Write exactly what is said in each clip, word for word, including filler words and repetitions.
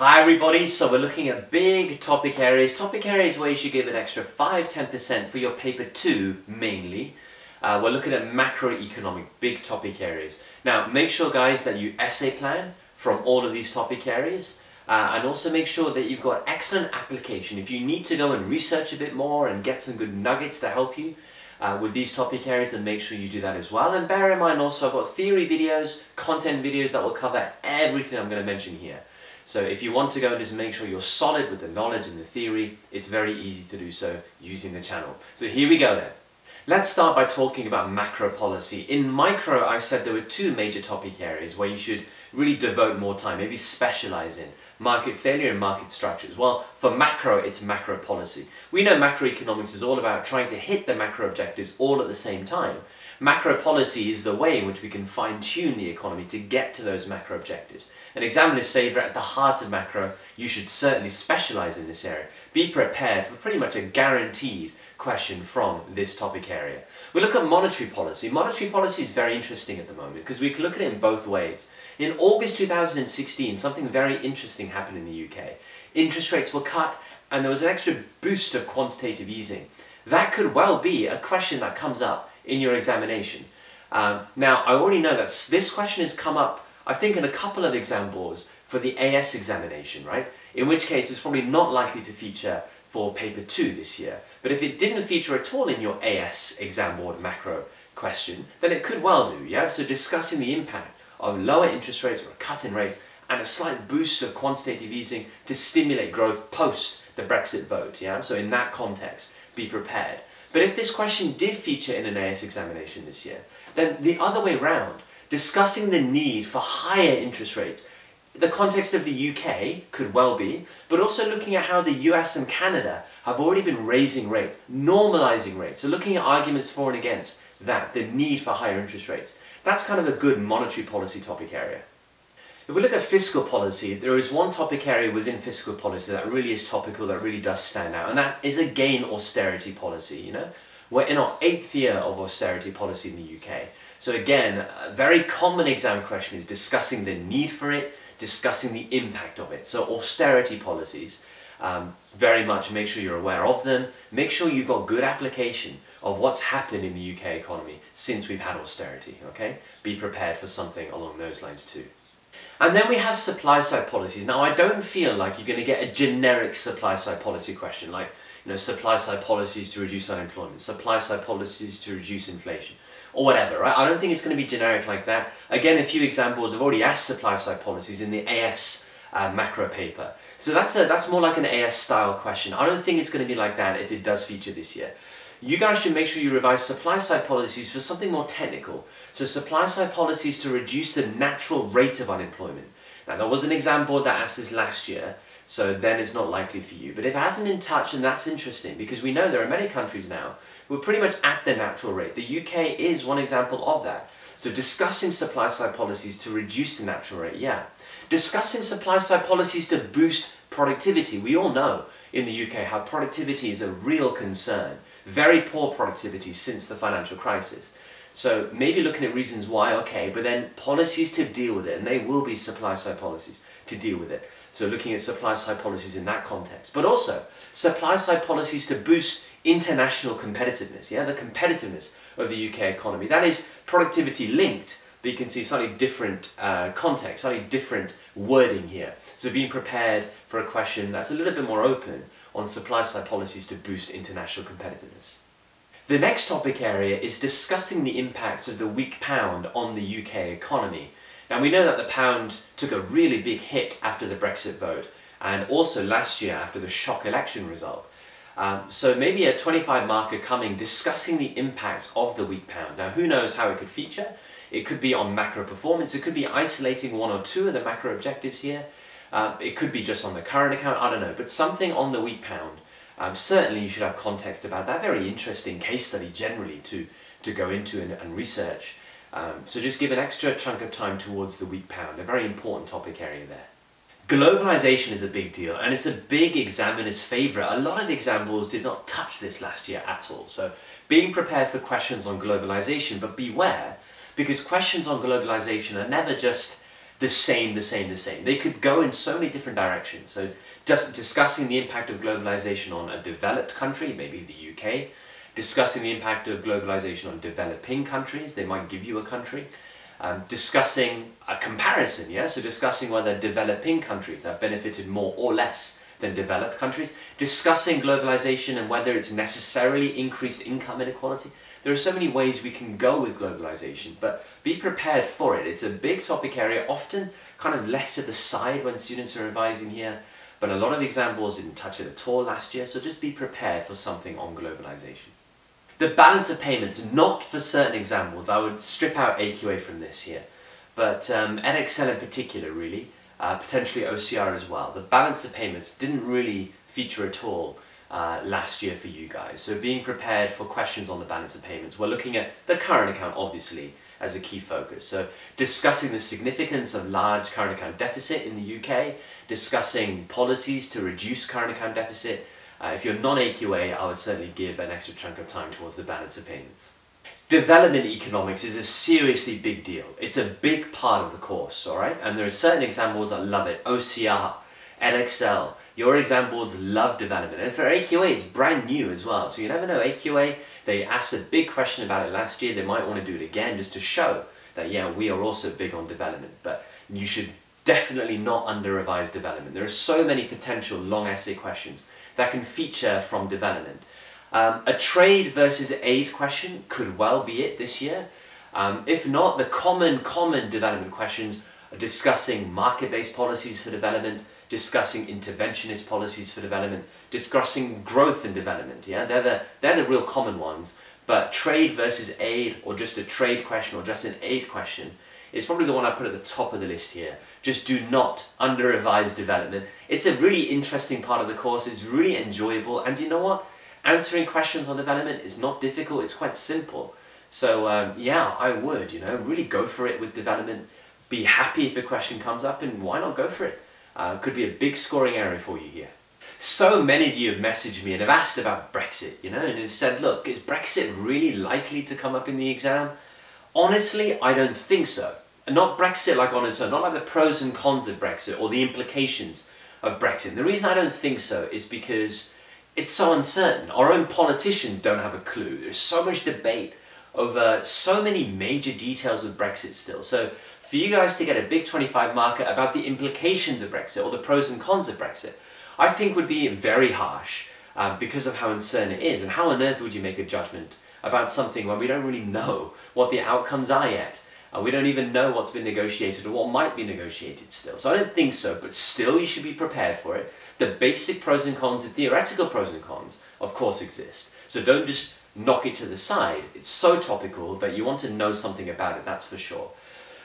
Hi everybody, so we're looking at big topic areas, topic areas where you should give an extra five to ten percent for your paper two mainly. Uh, we're looking at macroeconomic, big topic areas. Now make sure guys that you essay plan from all of these topic areas uh, and also make sure that you've got excellent application. If you need to go and research a bit more and get some good nuggets to help you uh, with these topic areas, then make sure you do that as well. And bear in mind also I've got theory videos, content videos that will cover everything I'm going to mention here. So if you want to go and just make sure you're solid with the knowledge and the theory, it's very easy to do so using the channel. So here we go then. Let's start by talking about macro policy. In micro, I said there were two major topic areas where you should really devote more time, maybe specialize in. Market failure and market structures. Well, for macro, it's macro policy. We know macroeconomics is all about trying to hit the macro objectives all at the same time. Macro policy is the way in which we can fine-tune the economy to get to those macro objectives. An examiner's favourite at the heart of macro, you should certainly specialise in this area. Be prepared for pretty much a guaranteed question from this topic area. We look at monetary policy. Monetary policy is very interesting at the moment because we can look at it in both ways. In August two thousand sixteen, something very interesting happened in the U K. Interest rates were cut and there was an extra boost of quantitative easing. That could well be a question that comes up in your examination. Um, now, I already know that this question has come up, I think, in a couple of exam boards for the A S examination, right? In which case, it's probably not likely to feature for paper two this year. But if it didn't feature at all in your A S exam board macro question, then it could well do, yeah? So discussing the impact of lower interest rates or a cut in rates and a slight boost of quantitative easing to stimulate growth post the Brexit vote, yeah? So in that context, be prepared. But if this question did feature in an A S examination this year, then the other way round, discussing the need for higher interest rates, the context of the U K could well be, but also looking at how the U S and Canada have already been raising rates, normalising rates, so looking at arguments for and against that, the need for higher interest rates. That's kind of a good monetary policy topic area. If we look at fiscal policy, there is one topic area within fiscal policy that really is topical, that really does stand out, and that is again austerity policy, you know? We're in our eighth year of austerity policy in the U K. So again, a very common exam question is discussing the need for it, discussing the impact of it. So austerity policies, um, very much make sure you're aware of them, make sure you've got good application of what's happened in the U K economy since we've had austerity, okay? Be prepared for something along those lines too. And then we have supply side policies. Now I don't feel like you're going to get a generic supply side policy question like, you know, supply side policies to reduce unemployment, supply side policies to reduce inflation or whatever, right? I don't think it's going to be generic like that. Again, a few exam boards have already asked supply side policies in the A S uh, macro paper. So that's, a, that's more like an A S style question. I don't think it's going to be like that if it does feature this year. You guys should make sure you revise supply side policies for something more technical. So supply side policies to reduce the natural rate of unemployment. Now there was an exam board that asked this last year, so then it's not likely for you. But if it hasn't been touched, then that's interesting because we know there are many countries now who are pretty much at the natural rate. The U K is one example of that. So discussing supply side policies to reduce the natural rate, yeah. Discussing supply side policies to boost productivity. We all know in the U K how productivity is a real concern. Very poor productivity since the financial crisis. So maybe looking at reasons why, okay, but then policies to deal with it, and they will be supply side policies to deal with it. So looking at supply side policies in that context, but also supply side policies to boost international competitiveness, yeah, the competitiveness of the U K economy. That is productivity linked, but you can see slightly different uh, context, slightly different wording here. So being prepared for a question that's a little bit more open on supply side policies to boost international competitiveness. The next topic area is discussing the impacts of the weak pound on the U K economy. Now we know that the pound took a really big hit after the Brexit vote and also last year after the shock election result. Um, so maybe a twenty-five marker coming discussing the impacts of the weak pound. Now who knows how it could feature? It could be on macro performance, it could be isolating one or two of the macro objectives here. Um, it could be just on the current account, I don't know, but something on the weak pound. Um, certainly you should have context about that. Very interesting case study generally to, to go into and, and research. Um, so just give an extra chunk of time towards the weak pound, a very important topic area there. Globalization is a big deal and it's a big examiner's favourite. A lot of exam boards did not touch this last year at all. So being prepared for questions on globalization, but beware because questions on globalization are never just the same, the same, the same. They could go in so many different directions. So just discussing the impact of globalization on a developed country, maybe the U K, discussing the impact of globalization on developing countries, they might give you a country, um, discussing a comparison, yeah? So discussing whether developing countries have benefited more or less than developed countries, discussing globalization and whether it's necessarily increased income inequality. There are so many ways we can go with globalization, but be prepared for it. It's a big topic area, often kind of left to the side when students are revising here, but a lot of examples didn't touch it at all last year, so just be prepared for something on globalization. The balance of payments, not for certain examples. I would strip out A Q A from this here, but um, EdXL in particular really, Uh, potentially O C R as well. The balance of payments didn't really feature at all uh, last year for you guys. So being prepared for questions on the balance of payments. We're looking at the current account obviously as a key focus. So discussing the significance of large current account deficit in the U K, discussing policies to reduce current account deficit. Uh, if you're non-A Q A, I would certainly give an extra chunk of time towards the balance of payments. Development economics is a seriously big deal. It's a big part of the course, all right? And there are certain examples that love it. O C R, EdXL, your examples love development. And for A Q A, it's brand new as well. So you never know, A Q A, they asked a big question about it last year. They might want to do it again just to show that, yeah, we are also big on development. But you should definitely not under-revise development. There are so many potential long essay questions that can feature from development. Um, a trade versus aid question could well be it this year. Um, if not, the common, common development questions are discussing market-based policies for development, discussing interventionist policies for development, discussing growth and development. Yeah, they're the, they're the real common ones. But trade versus aid, or just a trade question, or just an aid question, is probably the one I put at the top of the list here. Just do not under-revise development. It's a really interesting part of the course. It's really enjoyable, and you know what? Answering questions on development is not difficult, it's quite simple. So um, yeah, I would, you know, really go for it with development. Be happy if a question comes up, and why not go for it? Uh, could be a big scoring area for you here. So many of you have messaged me and have asked about Brexit, you know, and have said, look, is Brexit really likely to come up in the exam? Honestly, I don't think so. And not Brexit like on its own, not like the pros and cons of Brexit or the implications of Brexit. The reason I don't think so is because it's so uncertain. Our own politicians don't have a clue. There's so much debate over so many major details of Brexit still. So for you guys to get a big twenty-five marker about the implications of Brexit or the pros and cons of Brexit, I think would be very harsh uh, because of how uncertain it is. And how on earth would you make a judgment about something when we don't really know what the outcomes are yet? Uh, we don't even know what's been negotiated or what might be negotiated still. So I don't think so, but still you should be prepared for it. The basic pros and cons, the theoretical pros and cons, of course exist. So don't just knock it to the side. It's so topical that you want to know something about it, that's for sure.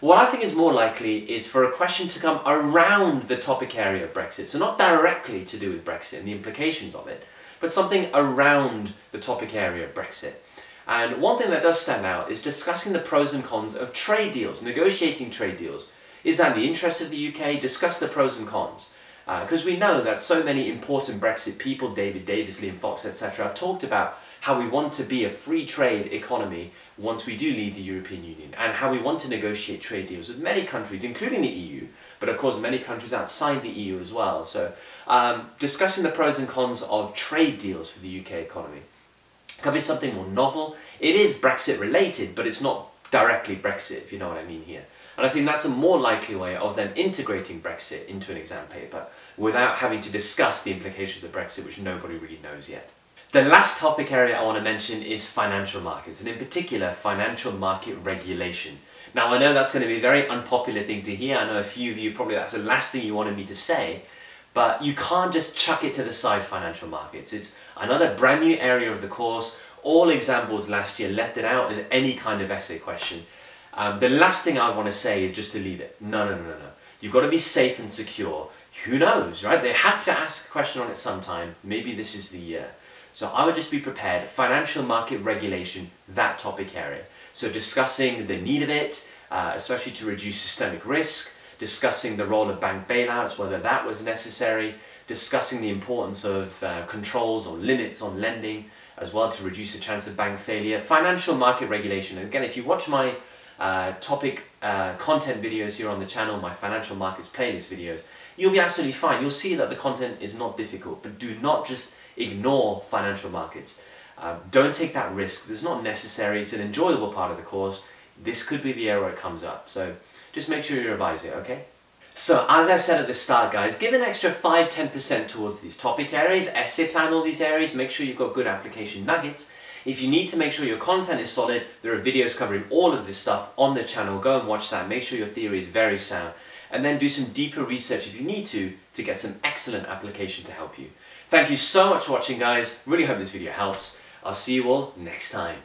What I think is more likely is for a question to come around the topic area of Brexit. So not directly to do with Brexit and the implications of it, but something around the topic area of Brexit. And one thing that does stand out is discussing the pros and cons of trade deals, negotiating trade deals. Is that in the interest of the U K? Discuss the pros and cons. Because uh, we know that so many important Brexit people, David Davis, Liam Fox, et cetera, have talked about how we want to be a free trade economy once we do leave the European Union, and how we want to negotiate trade deals with many countries, including the E U, but of course many countries outside the E U as well. So um, discussing the pros and cons of trade deals for the U K economy. It could be something more novel. It is Brexit related, but it's not directly Brexit, if you know what I mean here. And I think that's a more likely way of them integrating Brexit into an exam paper without having to discuss the implications of Brexit, which nobody really knows yet. The last topic area I want to mention is financial markets, and in particular financial market regulation. Now I know that's going to be a very unpopular thing to hear. I know a few of you probably that's the last thing you wanted me to say, but you can't just chuck it to the side, financial markets. It's another brand new area of the course. All examples last year left it out as any kind of essay question. Um, the last thing I want to say is just to leave it. No, no, no, no, no. You've got to be safe and secure. Who knows, right? They have to ask a question on it sometime. Maybe this is the year. So I would just be prepared. Financial market regulation, that topic area. So discussing the need of it, uh, especially to reduce systemic risk, discussing the role of bank bailouts, whether that was necessary, discussing the importance of uh, controls or limits on lending as well to reduce the chance of bank failure. Financial market regulation. Again, if you watch my uh, topic uh, content videos here on the channel, my financial markets playlist videos, you'll be absolutely fine. You'll see that the content is not difficult, but do not just ignore financial markets. Um, don't take that risk. It's not necessary. It's an enjoyable part of the course. This could be the area where it comes up. So just make sure you revise it, okay? So, as I said at the start, guys, give an extra five to ten percent towards these topic areas, essay plan all these areas, make sure you've got good application nuggets. If you need to make sure your content is solid, there are videos covering all of this stuff on the channel. Go and watch that, make sure your theory is very sound. And then do some deeper research if you need to, to get some excellent application to help you. Thank you so much for watching, guys. Really hope this video helps. I'll see you all next time.